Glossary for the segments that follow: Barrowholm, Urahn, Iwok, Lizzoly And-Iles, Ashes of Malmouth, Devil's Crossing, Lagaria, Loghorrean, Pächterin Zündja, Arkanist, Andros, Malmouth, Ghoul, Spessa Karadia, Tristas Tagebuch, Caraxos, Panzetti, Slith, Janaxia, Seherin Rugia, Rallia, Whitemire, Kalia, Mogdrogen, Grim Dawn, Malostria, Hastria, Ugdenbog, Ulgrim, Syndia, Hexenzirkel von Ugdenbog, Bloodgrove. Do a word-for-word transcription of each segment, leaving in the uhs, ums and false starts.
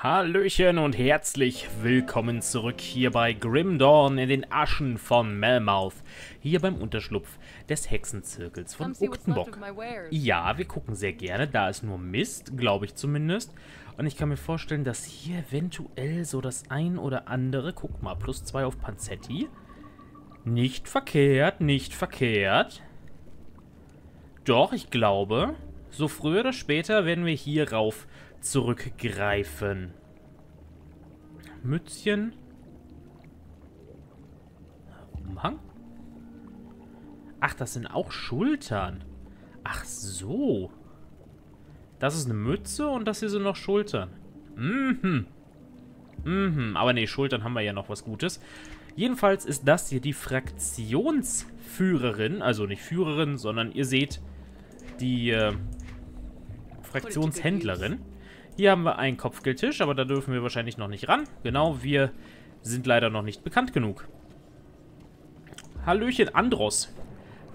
Hallöchen und herzlich willkommen zurück hier bei Grim Dawn in den Aschen von Malmouth, hier beim Unterschlupf des Hexenzirkels von Ugdenbog. Ja, wir gucken sehr gerne, da ist nur Mist, glaube ich zumindest. Und ich kann mir vorstellen, dass hier eventuell so das ein oder andere, guck mal, plus zwei auf Panzetti. Nicht verkehrt, nicht verkehrt. Doch, ich glaube, so früher oder später werden wir hier rauf zurückgreifen. Mützchen. Umhang. Ach, das sind auch Schultern. Ach so. Das ist eine Mütze und das hier sind noch Schultern. Mhm. Mhm. Aber nee, Schultern haben wir ja noch was Gutes. Jedenfalls ist das hier die Fraktionsführerin. Also nicht Führerin, sondern ihr seht die äh, Fraktionshändlerin. Hier haben wir einen Kopfgeldtisch, aber da dürfen wir wahrscheinlich noch nicht ran. Genau, wir sind leider noch nicht bekannt genug. Hallöchen, Andros.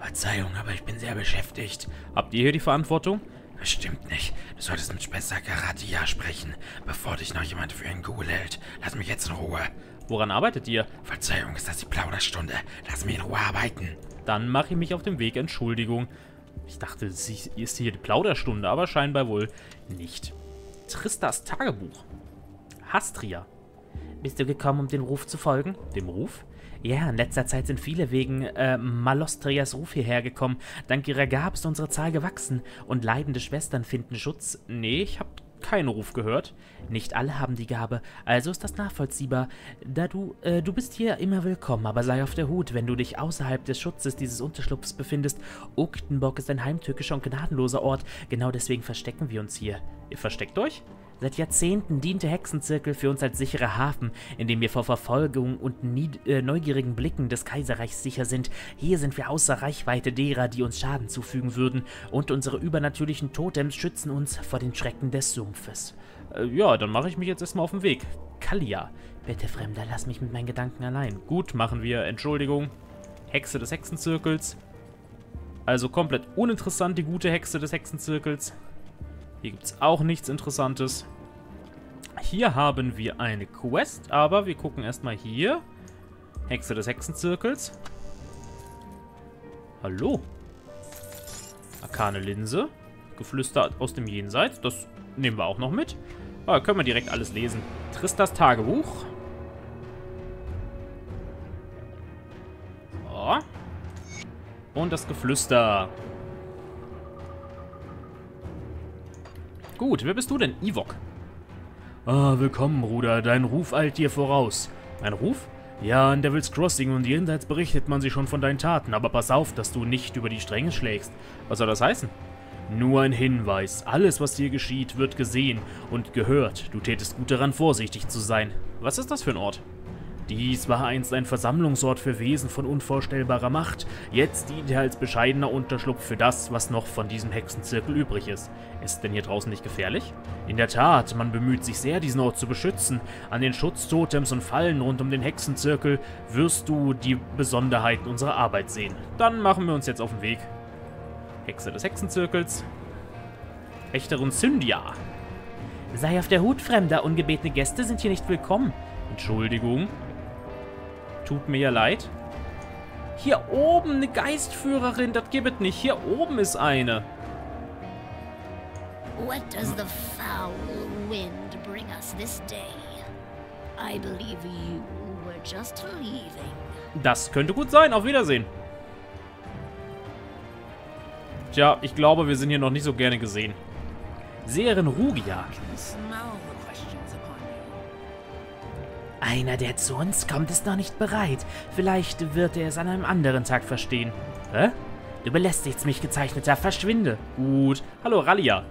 Verzeihung, aber ich bin sehr beschäftigt. Habt ihr hier die Verantwortung? Bestimmt nicht. Du solltest mit Spessa Karadia sprechen, bevor dich noch jemand für einen Ghoul hält. Lass mich jetzt in Ruhe. Woran arbeitet ihr? Verzeihung, ist das die Plauderstunde? Lass mich in Ruhe arbeiten. Dann mache ich mich auf den Weg, Entschuldigung. Ich dachte, es ist hier die Plauderstunde, aber scheinbar wohl nicht. Tristas Tagebuch. Hastria. Bist du gekommen, um dem Ruf zu folgen? Dem Ruf? Ja, in letzter Zeit sind viele wegen äh, Malostrias Ruf hierher gekommen. Dank ihrer Gabe ist unsere Zahl gewachsen und leidende Schwestern finden Schutz. Nee, ich habe keinen Ruf gehört. Nicht alle haben die Gabe, also ist das nachvollziehbar. Da du, äh, du bist hier immer willkommen, aber sei auf der Hut, wenn du dich außerhalb des Schutzes dieses Unterschlupfs befindest. Ugdenbog ist ein heimtückischer und gnadenloser Ort, genau deswegen verstecken wir uns hier. Ihr versteckt euch? Seit Jahrzehnten diente Hexenzirkel für uns als sicherer Hafen, in dem wir vor Verfolgung und äh, neugierigen Blicken des Kaiserreichs sicher sind. Hier sind wir außer Reichweite derer, die uns Schaden zufügen würden, und unsere übernatürlichen Totems schützen uns vor den Schrecken des Sumpfes. Äh, ja, dann mache ich mich jetzt erstmal auf den Weg. Kalia, bitte Fremder, lass mich mit meinen Gedanken allein. Gut, machen wir. Entschuldigung. Hexe des Hexenzirkels. Also komplett uninteressant, die gute Hexe des Hexenzirkels. Hier gibt es auch nichts Interessantes. Hier haben wir eine Quest, aber wir gucken erstmal hier. Hexe des Hexenzirkels. Hallo. Arkane Linse. Geflüster aus dem Jenseits. Das nehmen wir auch noch mit. Da können wir direkt alles lesen. Tristas Tagebuch. So. Und das Geflüster. Gut, wer bist du denn? Iwok. Ah, willkommen, Bruder. Dein Ruf eilt dir voraus. Mein Ruf? Ja, in Devil's Crossing und jenseits berichtet man sich schon von deinen Taten, aber pass auf, dass du nicht über die Stränge schlägst. Was soll das heißen? Nur ein Hinweis. Alles, was dir geschieht, wird gesehen und gehört. Du tätest gut daran, vorsichtig zu sein. Was ist das für ein Ort? Dies war einst ein Versammlungsort für Wesen von unvorstellbarer Macht. Jetzt dient er als bescheidener Unterschlupf für das, was noch von diesem Hexenzirkel übrig ist. Ist denn hier draußen nicht gefährlich? In der Tat, man bemüht sich sehr, diesen Ort zu beschützen. An den Schutztotems und Fallen rund um den Hexenzirkel wirst du die Besonderheiten unserer Arbeit sehen. Dann machen wir uns jetzt auf den Weg. Hexe des Hexenzirkels. Pächterin Zündja. Sei auf der Hut, Fremder. Ungebetene Gäste sind hier nicht willkommen. Entschuldigung. Tut mir ja leid. Hier oben eine Geistführerin, das gibt es nicht. Hier oben ist eine. What does the foul wind bring us this day? I believe you were just leaving. Das könnte gut sein. Auf Wiedersehen. Tja, ich glaube, wir sind hier noch nicht so gerne gesehen. Seherin Rugia. Einer, der zu uns kommt, ist noch nicht bereit. Vielleicht wird er es an einem anderen Tag verstehen. Hä? Du belästigst mich, Gezeichneter. Verschwinde. Gut. Hallo, Rallia.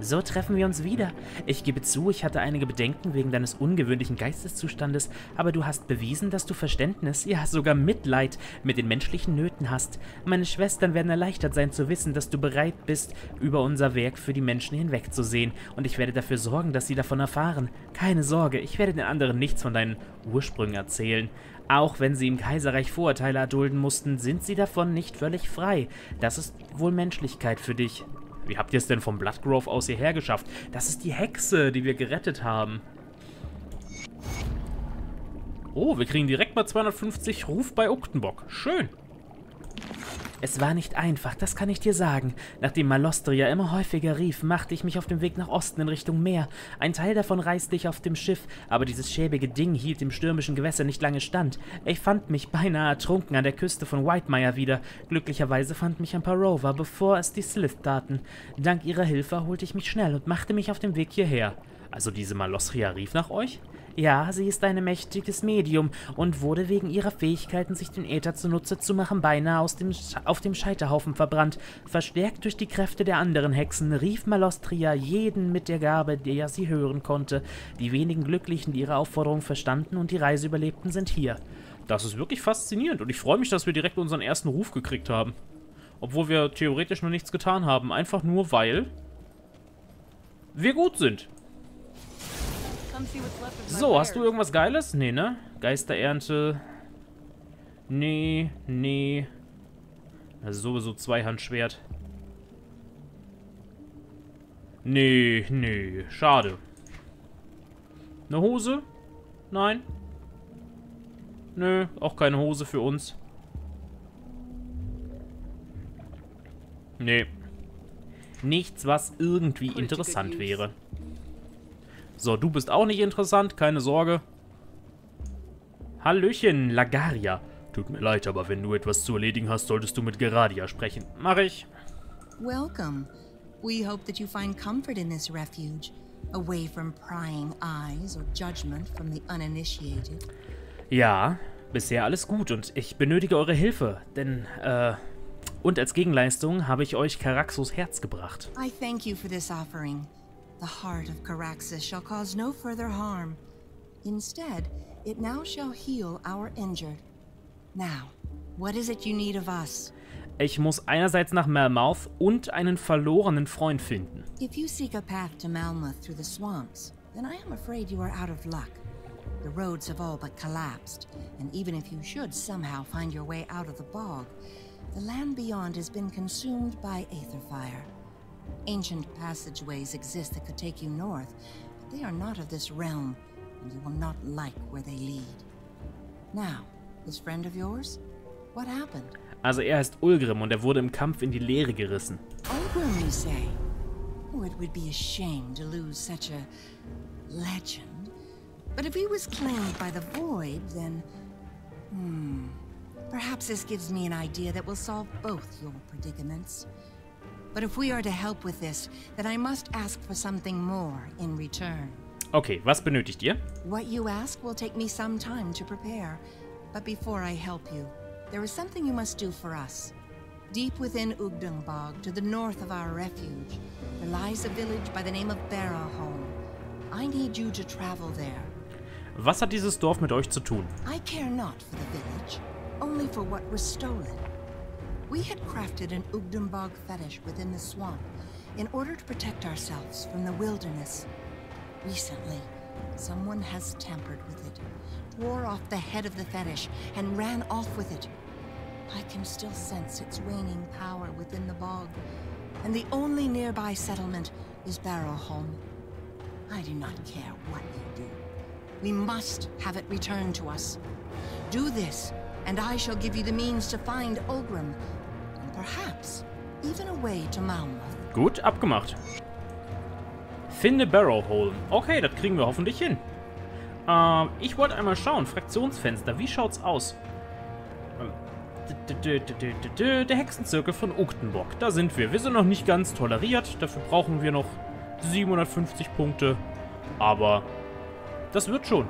So treffen wir uns wieder. Ich gebe zu, ich hatte einige Bedenken wegen deines ungewöhnlichen Geisteszustandes, aber du hast bewiesen, dass du Verständnis, ja sogar Mitleid mit den menschlichen Nöten hast. Meine Schwestern werden erleichtert sein zu wissen, dass du bereit bist, über unser Werk für die Menschen hinwegzusehen, und ich werde dafür sorgen, dass sie davon erfahren. Keine Sorge, ich werde den anderen nichts von deinen Ursprüngen erzählen. Auch wenn sie im Kaiserreich Vorurteile erdulden mussten, sind sie davon nicht völlig frei. Das ist wohl Menschlichkeit für dich. Wie habt ihr es denn vom Bloodgrove aus hierher geschafft? Das ist die Hexe, die wir gerettet haben. Oh, wir kriegen direkt mal zweihundertfünfzig Ruf bei Ugdenbog. Schön. Es war nicht einfach, das kann ich dir sagen. Nachdem Malostria immer häufiger rief, machte ich mich auf dem Weg nach Osten in Richtung Meer. Ein Teil davon reiste ich auf dem Schiff, aber dieses schäbige Ding hielt im stürmischen Gewässer nicht lange stand. Ich fand mich beinahe ertrunken an der Küste von Whitemire wieder. Glücklicherweise fand mich ein paar Rover, bevor es die Slith taten. Dank ihrer Hilfe erholte ich mich schnell und machte mich auf den Weg hierher. Also diese Malostria rief nach euch? Ja, sie ist ein mächtiges Medium und wurde wegen ihrer Fähigkeiten, sich den Äther zunutze zu machen, beinahe aus dem auf dem Scheiterhaufen verbrannt. Verstärkt durch die Kräfte der anderen Hexen rief Malostria jeden mit der Gabe, der sie hören konnte. Die wenigen Glücklichen, die ihre Aufforderung verstanden und die Reise überlebten, sind hier. Das ist wirklich faszinierend und ich freue mich, dass wir direkt unseren ersten Ruf gekriegt haben. Obwohl wir theoretisch noch nichts getan haben, einfach nur, weil wir gut sind. So, hast du irgendwas Geiles? Nee, ne? Geisterernte. Nee, nee. Also sowieso Zweihandschwert. Nee, nee. Schade. Eine Hose? Nein. Nö, auch keine Hose für uns. Nee. Nichts, was irgendwie interessant wäre. So, du bist auch nicht interessant, keine Sorge. Hallöchen, Lagaria. Tut mir leid, aber wenn du etwas zu erledigen hast, solltest du mit Karadia sprechen. Mach ich. Welcome. We hope that you find comfort in this refuge, away from prying eyes or judgment from the uninitiated. Ja, bisher alles gut und ich benötige eure Hilfe, denn äh und als Gegenleistung habe ich euch Caraxos Herz gebracht. I thank you for this offering. The heart of Caraxos shall cause no further harm. Instead, it now shall heal our injured. Now, what is it you need of us? Ich muss einerseits nach Malmouth und einen verlorenen Freund finden. If you seek a path to Malmouth through the swamps, then I am afraid you are out of luck. The roads have all but collapsed, and even if you should somehow find your way out of the bog, the land beyond has been consumed by aetherfire. Ancient passageways exist that could take you north, but they are not of this realm, and you will not like where they lead. Now, this friend of yours, what happened? Also er heißt Ulgrim und er wurde im Kampf in die Leere gerissen. Ulgrim, you say? Oh, it would be a shame to lose such a legend. But if he was claimed by the void, then hmm, perhaps this gives me an idea that will solve both your predicaments. But if we are to help with this, then I must ask for something more in return. Okay, was benötigt ihr? What you ask will take me some time to prepare, but before I help you, there is something you must do for us. Deep within Ugdenbog, to the north of our refuge, there lies a village by the name of Barrowholm. I need you to travel there. Was hat dieses Dorf mit euch zu tun? I care not for the village, only for what was stolen. We had crafted an Ugdenbog fetish within the swamp in order to protect ourselves from the wilderness. Recently, someone has tampered with it, tore off the head of the fetish, and ran off with it. I can still sense its waning power within the bog, and the only nearby settlement is Barrowholm. I do not care what you do. We must have it returned to us. Do this, and I shall give you the means to find Ulgrim. Perhaps even a way to Malmouth. Gut, abgemacht. Finde Barrowholm. Okay, das kriegen wir hoffentlich hin. Ähm, ich wollte einmal schauen. Fraktionsfenster, wie schaut's aus? Der Hexenzirkel von Ugdenbog. Da sind wir. Wir sind noch nicht ganz toleriert. Dafür brauchen wir noch siebenhundertfünfzig Punkte. Aber das wird schon.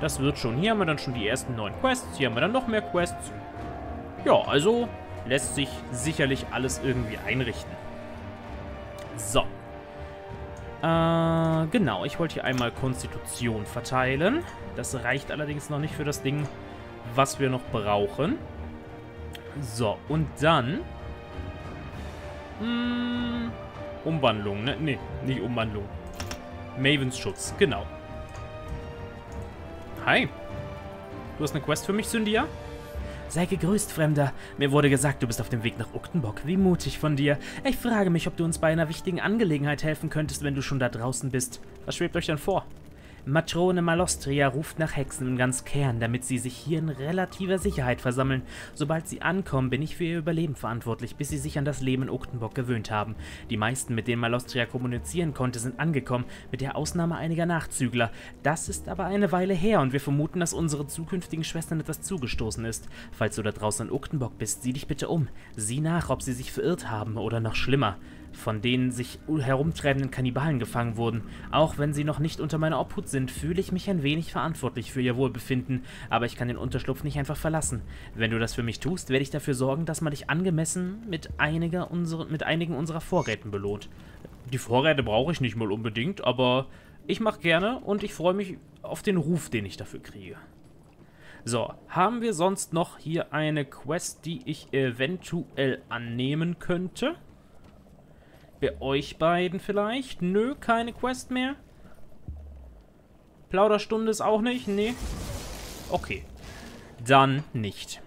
Das wird schon. Hier haben wir dann schon die ersten neun Quests. Hier haben wir dann noch mehr Quests. Ja, also lässt sich sicherlich alles irgendwie einrichten. So. Äh, genau. Ich wollte hier einmal Konstitution verteilen. Das reicht allerdings noch nicht für das Ding, was wir noch brauchen. So, und dann... Mh, Umwandlung, ne? Ne, nicht Umwandlung. Mavens Schutz, genau. Hi. Du hast eine Quest für mich, Syndia? Sei gegrüßt, Fremder. Mir wurde gesagt, du bist auf dem Weg nach Ugdenbog. Wie mutig von dir. Ich frage mich, ob du uns bei einer wichtigen Angelegenheit helfen könntest, wenn du schon da draußen bist. Was schwebt euch denn vor? Matrone Malostria ruft nach Hexen in ganz Kern, damit sie sich hier in relativer Sicherheit versammeln. Sobald sie ankommen, bin ich für ihr Überleben verantwortlich, bis sie sich an das Leben in Ugdenbog gewöhnt haben. Die meisten, mit denen Malostria kommunizieren konnte, sind angekommen, mit der Ausnahme einiger Nachzügler. Das ist aber eine Weile her und wir vermuten, dass unsere zukünftigen Schwestern etwas zugestoßen ist. Falls du da draußen in Ugdenbog bist, sieh dich bitte um. Sieh nach, ob sie sich verirrt haben oder noch schlimmer. Von denen sich herumtreibenden Kannibalen gefangen wurden. Auch wenn sie noch nicht unter meiner Obhut sind, fühle ich mich ein wenig verantwortlich für ihr Wohlbefinden, aber ich kann den Unterschlupf nicht einfach verlassen. Wenn du das für mich tust, werde ich dafür sorgen, dass man dich angemessen mit, einiger unsere, mit einigen unserer Vorräten belohnt. Die Vorräte brauche ich nicht mal unbedingt, aber ich mache gerne und ich freue mich auf den Ruf, den ich dafür kriege. So, haben wir sonst noch hier eine Quest, die ich eventuell annehmen könnte? Bei euch beiden vielleicht? Nö, keine Quest mehr. Plauderstunde ist auch nicht? Nee. Okay. Dann nicht.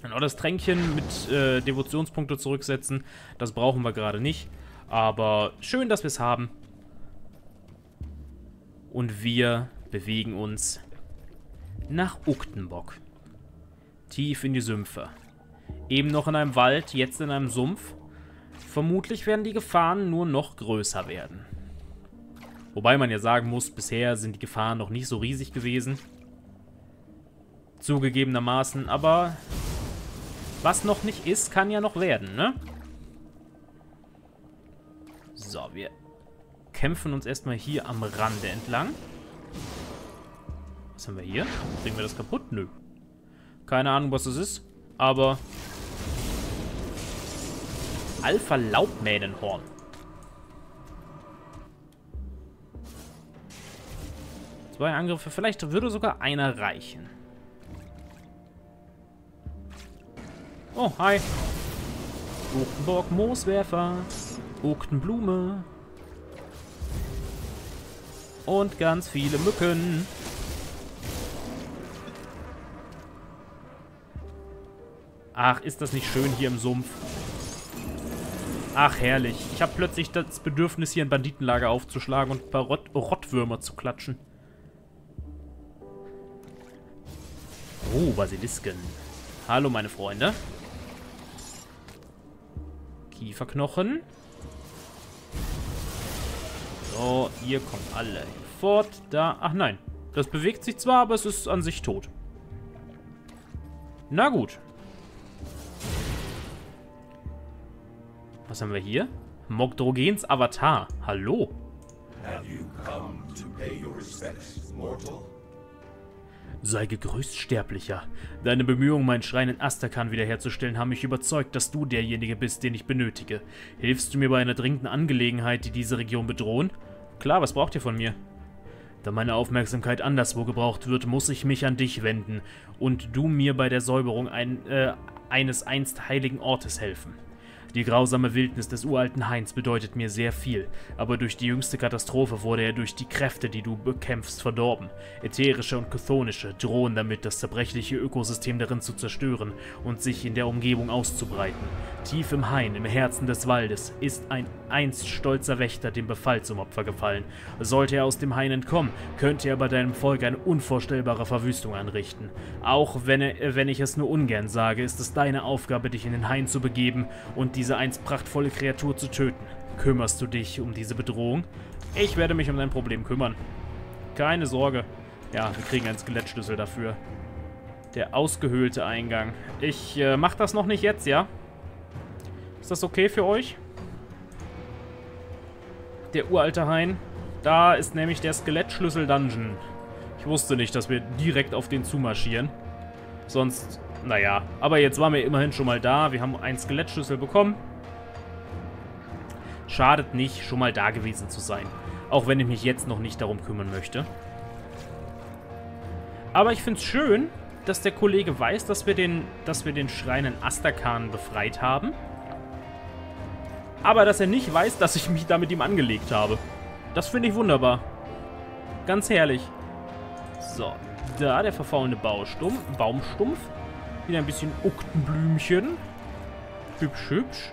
Genau, das Tränkchen mit äh, Devotionspunkte zurücksetzen, das brauchen wir gerade nicht. Aber schön, dass wir es haben. Und wir bewegen uns nach Ugdenbog. Tief in die Sümpfe. Eben noch in einem Wald, jetzt in einem Sumpf. Vermutlich werden die Gefahren nur noch größer werden. Wobei man ja sagen muss, bisher sind die Gefahren noch nicht so riesig gewesen. Zugegebenermaßen, aber was noch nicht ist, kann ja noch werden, ne? So, wir kämpfen uns erstmal hier am Rande entlang. Was haben wir hier? Kriegen wir das kaputt? Nö. Keine Ahnung, was das ist, aber... Alpha-Laubmähnenhorn. Zwei Angriffe. Vielleicht würde sogar einer reichen. Oh, hi. Ugdenbog Mooswerfer. Ugdenblume. Und ganz viele Mücken. Ach, ist das nicht schön hier im Sumpf. Ach, herrlich. Ich habe plötzlich das Bedürfnis, hier ein Banditenlager aufzuschlagen und ein paar Rott Rottwürmer zu klatschen. Oh, Basilisken. Hallo, meine Freunde. Kieferknochen. So, ihr kommt alle fort. Da. Ach nein. Das bewegt sich zwar, aber es ist an sich tot. Na gut. Was haben wir hier? Mogdrogens Avatar. Hallo. Sei gegrüßt, Sterblicher. Deine Bemühungen, meinen Schrein in Astakhan wiederherzustellen, haben mich überzeugt, dass du derjenige bist, den ich benötige. Hilfst du mir bei einer dringenden Angelegenheit, die diese Region bedrohen? Klar, was braucht ihr von mir? Da meine Aufmerksamkeit anderswo gebraucht wird, muss ich mich an dich wenden und du mir bei der Säuberung ein, äh, eines einst heiligen Ortes helfen. Die grausame Wildnis des uralten Hains bedeutet mir sehr viel, aber durch die jüngste Katastrophe wurde er durch die Kräfte, die du bekämpfst, verdorben. Ätherische und kythonische drohen damit, das zerbrechliche Ökosystem darin zu zerstören und sich in der Umgebung auszubreiten. Tief im Hain, im Herzen des Waldes, ist ein einst stolzer Wächter dem Befall zum Opfer gefallen. Sollte er aus dem Hain entkommen, könnte er bei deinem Volk eine unvorstellbare Verwüstung anrichten. Auch wenn, er, wenn ich es nur ungern sage, ist es deine Aufgabe, dich in den Hain zu begeben und die diese einst prachtvolle Kreatur zu töten. Kümmerst du dich um diese Bedrohung? Ich werde mich um dein Problem kümmern. Keine Sorge. Ja, wir kriegen einen Skelettschlüssel dafür. Der ausgehöhlte Eingang. Ich äh, mache das noch nicht jetzt, ja? Ist das okay für euch? Der uralte Hain. Da ist nämlich der Skelettschlüssel-Dungeon. Ich wusste nicht, dass wir direkt auf den zumarschieren. Sonst... Naja, aber jetzt waren wir immerhin schon mal da. Wir haben einen Skelettschlüssel bekommen. Schadet nicht, schon mal da gewesen zu sein. Auch wenn ich mich jetzt noch nicht darum kümmern möchte. Aber ich finde es schön, dass der Kollege weiß, dass wir den, dass wir den Schrein in Astakhan befreit haben. Aber dass er nicht weiß, dass ich mich da mit ihm angelegt habe. Das finde ich wunderbar. Ganz herrlich. So, da der verfaulende Baustumpf. Baumstumpf. Wieder ein bisschen Ugdenblümchen. Hübsch, hübsch.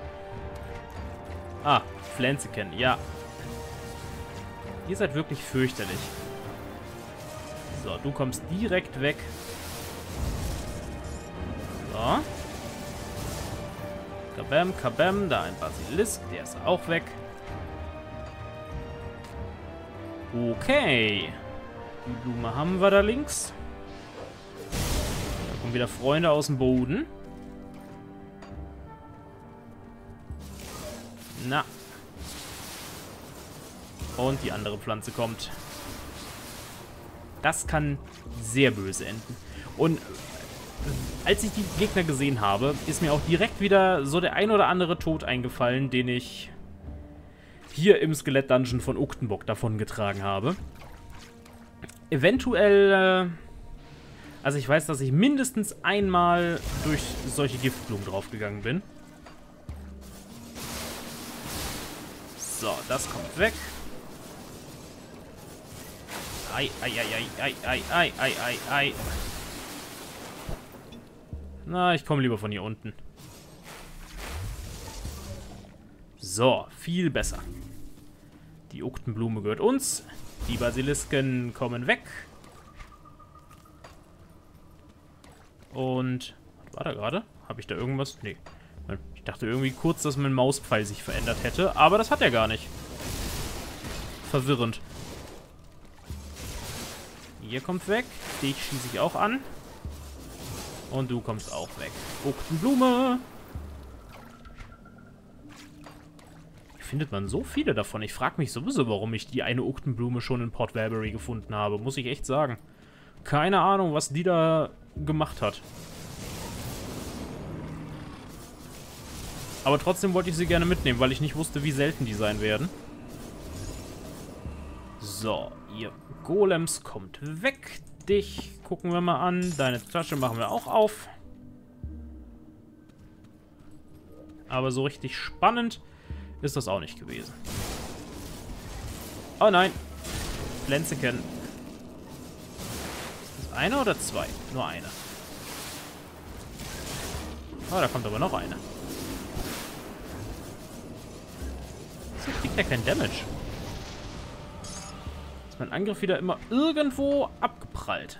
Ah, Pflanze kennen, ja. Ihr seid wirklich fürchterlich. So, du kommst direkt weg. So. Kabam, kabam. Da ein Basilisk, der ist auch weg. Okay. Die Blume haben wir da links. Da kommen wieder Freunde aus dem Boden. Na. Und die andere Pflanze kommt. Das kann sehr böse enden. Und als ich die Gegner gesehen habe, ist mir auch direkt wieder so der ein oder andere Tod eingefallen, den ich hier im Skelett-Dungeon von Ugdenbog davongetragen habe. Eventuell, also ich weiß, dass ich mindestens einmal durch solche Giftblumen draufgegangen bin. So, das kommt weg. Ei, ei, ei, ei, ei, ei, ei, ei, ei. Na, ich komme lieber von hier unten. So, viel besser. Die Ugdenblume gehört uns. Die Basilisken kommen weg. Und, was war da gerade? Habe ich da irgendwas? Nee. Ich dachte irgendwie kurz, dass mein Mauspfeil sich verändert hätte, aber das hat er gar nicht. Verwirrend. Hier kommt weg. Dich schieße ich auch an. Und du kommst auch weg. Ugdenblume. Wie findet man so viele davon? Ich frage mich sowieso, warum ich die eine Ugdenblume schon in Port Valbury gefunden habe. Muss ich echt sagen. Keine Ahnung, was die da gemacht hat. Aber trotzdem wollte ich sie gerne mitnehmen, weil ich nicht wusste, wie selten die sein werden. So, ihr Golems kommt weg. Dich gucken wir mal an. Deine Tasche machen wir auch auf. Aber so richtig spannend ist das auch nicht gewesen. Oh nein. Pflanzeken. Ist das eine oder zwei? Nur eine. Oh, da kommt aber noch eine. So kriegt er kein Damage. Ist mein Angriff wieder immer irgendwo abgeprallt.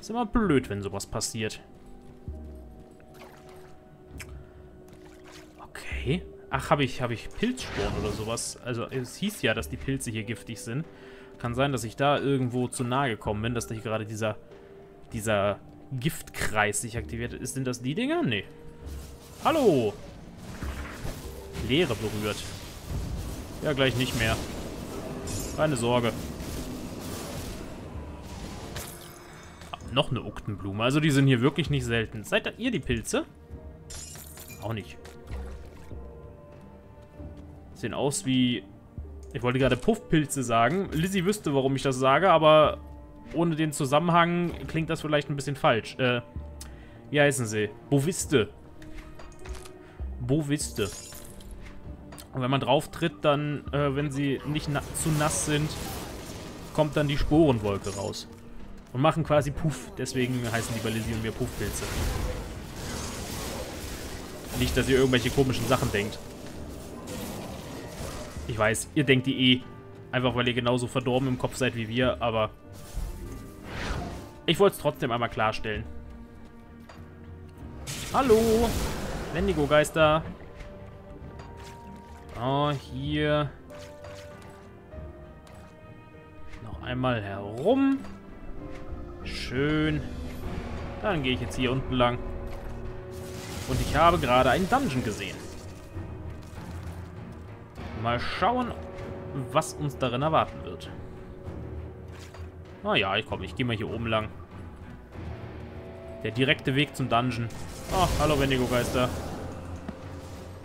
Ist immer blöd, wenn sowas passiert. Okay. Ach, habe ich, habe ich Pilzsporen oder sowas? Also, es hieß ja, dass die Pilze hier giftig sind. Kann sein, dass ich da irgendwo zu nahe gekommen bin, dass da gerade dieser, dieser Giftkreis sich aktiviert ist. Sind das die Dinger? Nee. Hallo! Leere berührt. Ja, gleich nicht mehr. Keine Sorge. Ah, noch eine Ugdenblume. Also die sind hier wirklich nicht selten. Seid ihr die Pilze? Auch nicht. Sehen aus wie... Ich wollte gerade Puffpilze sagen. Lizzie wüsste, warum ich das sage, aber ohne den Zusammenhang klingt das vielleicht ein bisschen falsch. Äh, wie heißen sie? Boviste. Boviste. Und wenn man drauf tritt, dann, äh, wenn sie nicht na zu nass sind, kommt dann die Sporenwolke raus. Und machen quasi Puff. Deswegen heißen die bei Lizzie und mir Puffpilze. Nicht, dass ihr irgendwelche komischen Sachen denkt. Ich weiß, ihr denkt die eh. Einfach, weil ihr genauso verdorben im Kopf seid wie wir, aber... Ich wollte es trotzdem einmal klarstellen. Hallo! Wendigo-Geister! Oh, hier. Noch einmal herum. Schön. Dann gehe ich jetzt hier unten lang. Und ich habe gerade einen Dungeon gesehen. Mal schauen, was uns darin erwarten wird. Naja, ich komme. Ich gehe mal hier oben lang. Der direkte Weg zum Dungeon. Ach, hallo Wendigo-Geister.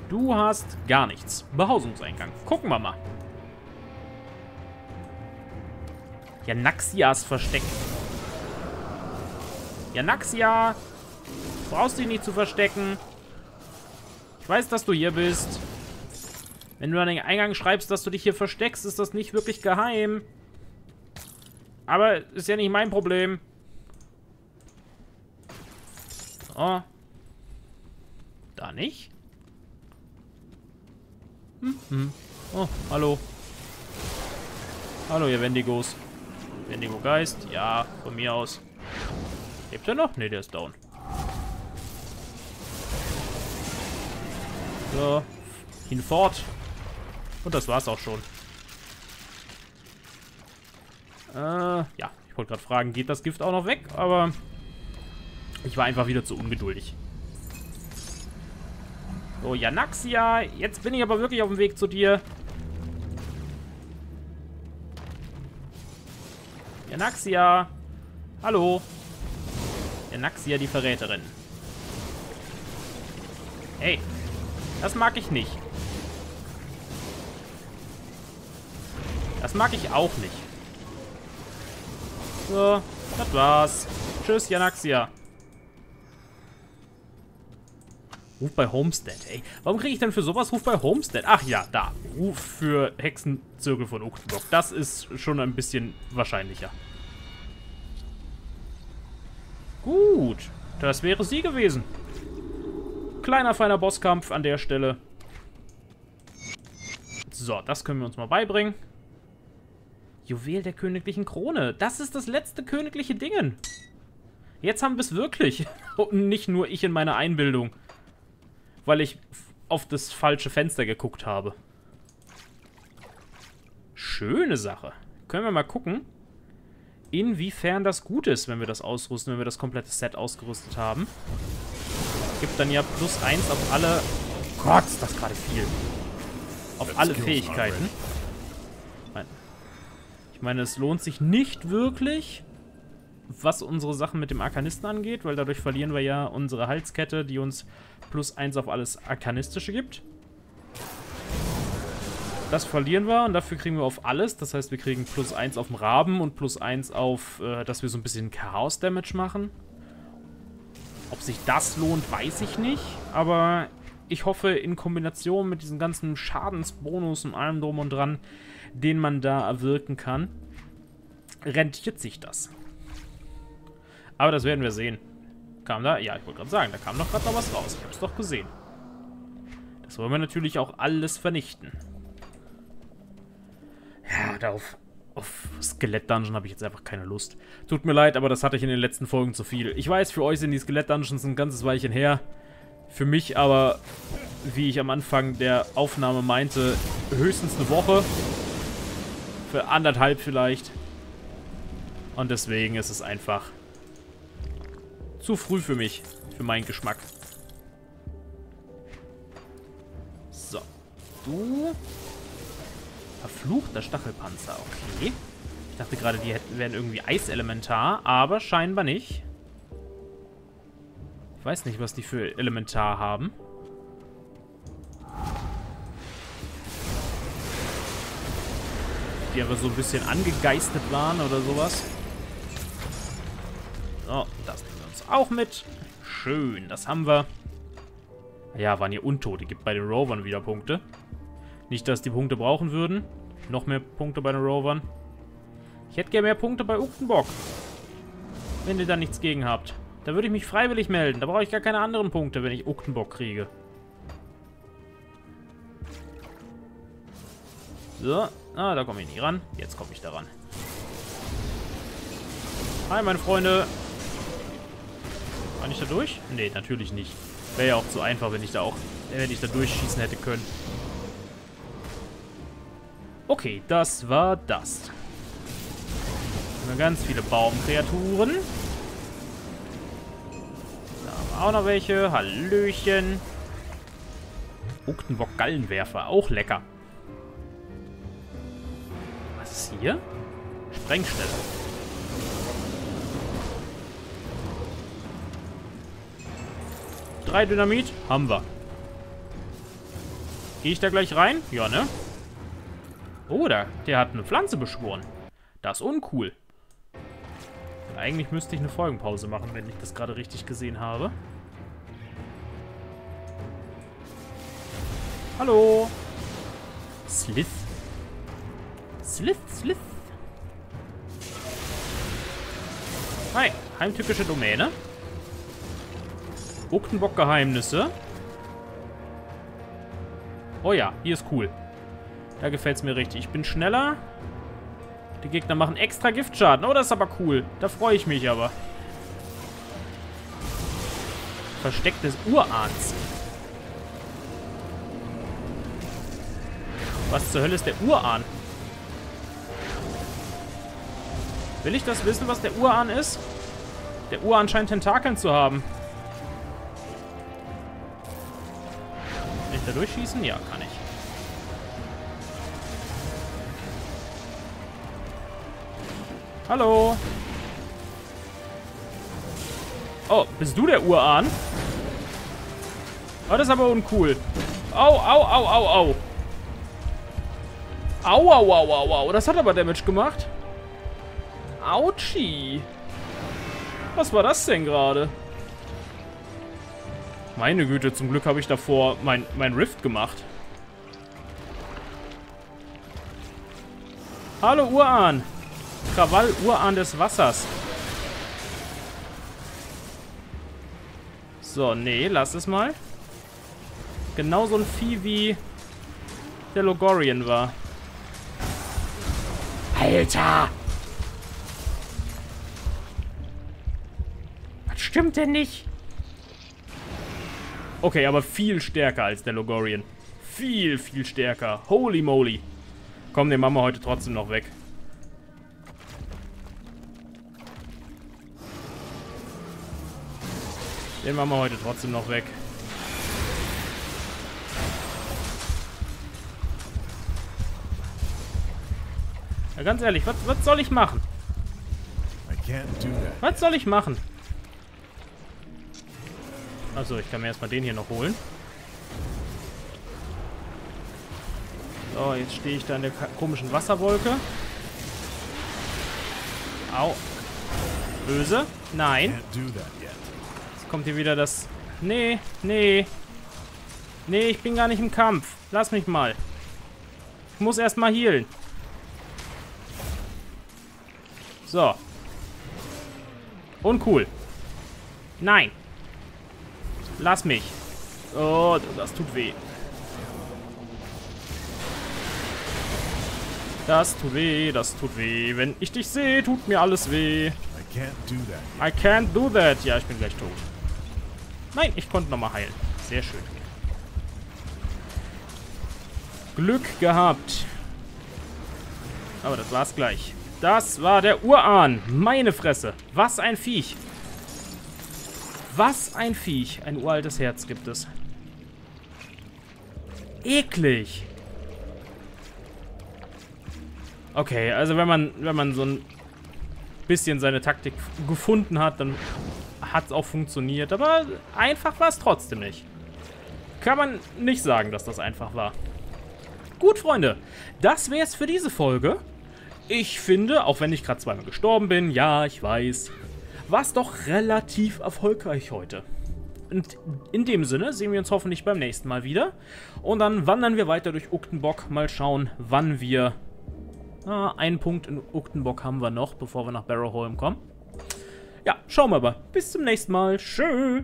Du hast gar nichts. Behausungseingang. Gucken wir mal. Janaxias Versteck. Janaxia! Du brauchst dich nicht zu verstecken. Ich weiß, dass du hier bist. Wenn du an den Eingang schreibst, dass du dich hier versteckst, ist das nicht wirklich geheim. Aber ist ja nicht mein Problem. Oh. Da nicht? Hm, hm. Oh, hallo. Hallo, ihr Wendigos. Wendigo Geist. Ja, von mir aus. Lebt er noch? Ne, der ist down. So. Hinfort. Und das war's auch schon. Äh, ja. Ich wollte gerade fragen, geht das Gift auch noch weg? Aber ich war einfach wieder zu ungeduldig. So, Janaxia, jetzt bin ich aber wirklich auf dem Weg zu dir. Janaxia, hallo. Janaxia, die Verräterin. Hey, das mag ich nicht. Das mag ich auch nicht. So, das war's. Tschüss, Janaxia. Ruf bei Homestead, ey. Warum kriege ich denn für sowas Ruf bei Homestead? Ach ja, da. Ruf für Hexenzirkel von Ugdenbog. Das ist schon ein bisschen wahrscheinlicher. Gut. Das wäre sie gewesen. Kleiner, feiner Bosskampf an der Stelle. So, das können wir uns mal beibringen. Juwel der königlichen Krone. Das ist das letzte königliche Dingen. Jetzt haben wir es wirklich. Und nicht nur ich in meiner Einbildung. Weil ich auf das falsche Fenster geguckt habe. Schöne Sache. Können wir mal gucken, inwiefern das gut ist, wenn wir das ausrüsten, wenn wir das komplette Set ausgerüstet haben. Gibt dann ja plus eins auf alle... Gott, ist das gerade viel. Auf alle Fähigkeiten. Ich meine, es lohnt sich nicht wirklich, was unsere Sachen mit dem Arkanisten angeht, weil dadurch verlieren wir ja unsere Halskette, die uns plus eins auf alles Arkanistische gibt. Das verlieren wir und dafür kriegen wir auf alles. Das heißt, wir kriegen plus eins auf den Raben und plus eins auf, äh, dass wir so ein bisschen Chaos-Damage machen. Ob sich das lohnt, weiß ich nicht, aber ich hoffe, in Kombination mit diesem ganzen Schadensbonus und allem drum und dran, den man da erwirken kann, rentiert sich das. Aber das werden wir sehen. Kam da? Ja, ich wollte gerade sagen, da kam doch gerade noch was raus. Ich habe es doch gesehen. Das wollen wir natürlich auch alles vernichten. Ja, darauf, auf Skelett-Dungeon habe ich jetzt einfach keine Lust. Tut mir leid, aber das hatte ich in den letzten Folgen zu viel. Ich weiß, für euch sind die Skelett-Dungeons ein ganzes Weilchen her. Für mich aber, wie ich am Anfang der Aufnahme meinte, höchstens eine Woche. Für anderthalb vielleicht. Und deswegen ist es einfach zu früh für mich. Für meinen Geschmack. So. Du. Verfluchter Stachelpanzer. Okay. Ich dachte gerade, die hätten, wären irgendwie Eiselementar. Aber scheinbar nicht. Ich weiß nicht, was die für Elementar haben. Die aber so ein bisschen angegeistet waren oder sowas. So, das nehmen wir uns auch mit. Schön, das haben wir. Ja, waren hier Untote. Gibt bei den Rovern wieder Punkte. Nicht, dass die Punkte brauchen würden. Noch mehr Punkte bei den Rovern. Ich hätte gerne mehr Punkte bei Ugdenbog. Wenn ihr da nichts gegen habt. Da würde ich mich freiwillig melden. Da brauche ich gar keine anderen Punkte, wenn ich Ugdenbog kriege. So. Ah, da komme ich nicht ran. Jetzt komme ich da ran. Hi, meine Freunde. Kann ich da durch? Nee, natürlich nicht. Wäre ja auch zu einfach, wenn ich da auch, wenn ich da durchschießen hätte können. Okay, das war das. Da haben wir ganz viele Baumkreaturen. Da haben wir auch noch welche. Hallöchen. Ugdenbog Gallenwerfer. Auch lecker. Hier? Sprengstelle. Drei Dynamit haben wir. Gehe ich da gleich rein? Ja, ne? Oder, der hat eine Pflanze beschworen. Das ist uncool. Und eigentlich müsste ich eine Folgenpause machen, wenn ich das gerade richtig gesehen habe. Hallo. Slith. Slith, Slith. Hi, heimtückische Domäne. Ugdenbog-Geheimnisse. Oh ja, hier ist cool. Da gefällt es mir richtig. Ich bin schneller. Die Gegner machen extra Giftschaden. Oh, das ist aber cool. Da freue ich mich aber. Versteck des Urahns. Was zur Hölle ist der Urahn? Will ich das wissen, was der Urahn ist? Der Urahn scheint Tentakeln zu haben. Kann ich da durchschießen? Ja, kann ich. Hallo. Oh, bist du der Urahn? Oh, das ist aber uncool. Au, au, au, au, au. Au, au, au, au, au. Das hat aber Damage gemacht. Autschi. Was war das denn gerade? Meine Güte, zum Glück habe ich davor mein, mein Rift gemacht. Hallo, Urahn. Krawall, Urahn des Wassers. So, nee, lass es mal. Genau so ein Vieh wie der Loghorrean war. Alter! Was stimmt denn nicht? Okay, aber viel stärker als der Loghorrean. Viel, viel stärker. Holy moly. Komm, den machen wir heute trotzdem noch weg. Den machen wir heute trotzdem noch weg. Ja, ganz ehrlich, was, was soll ich machen? Was soll ich machen? Also, ich kann mir erstmal den hier noch holen. So, jetzt stehe ich da in der komischen Wasserwolke. Au. Böse? Nein. Kommt hier wieder das... Nee, nee. Nee, ich bin gar nicht im Kampf. Lass mich mal. Ich muss erstmal healen. So. Uncool. Nein. Lass mich. Oh, das tut weh. Das tut weh, das tut weh. Wenn ich dich sehe, tut mir alles weh. I can't do that. I can't do that. Ja, ich bin gleich tot. Nein, ich konnte nochmal heilen. Sehr schön. Glück gehabt. Aber das war's gleich. Das war der Urahn. Meine Fresse. Was ein Viech. Was ein Viech. Ein uraltes Herz gibt es. Eklig. Okay, also wenn man, wenn man so ein bisschen seine Taktik gefunden hat, dann hat es auch funktioniert, aber einfach war es trotzdem nicht. Kann man nicht sagen, dass das einfach war. Gut, Freunde, das wäre es für diese Folge. Ich finde, auch wenn ich gerade zweimal gestorben bin, ja, ich weiß, war es doch relativ erfolgreich heute. Und in dem Sinne sehen wir uns hoffentlich beim nächsten Mal wieder. Und dann wandern wir weiter durch Ugdenbog, mal schauen, wann wir... Ah, einen Punkt in Ugdenbog haben wir noch, bevor wir nach Barrowholm kommen. Ja, schauen wir aber. Bis zum nächsten Mal. Tschö.